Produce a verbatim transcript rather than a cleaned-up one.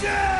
Vision!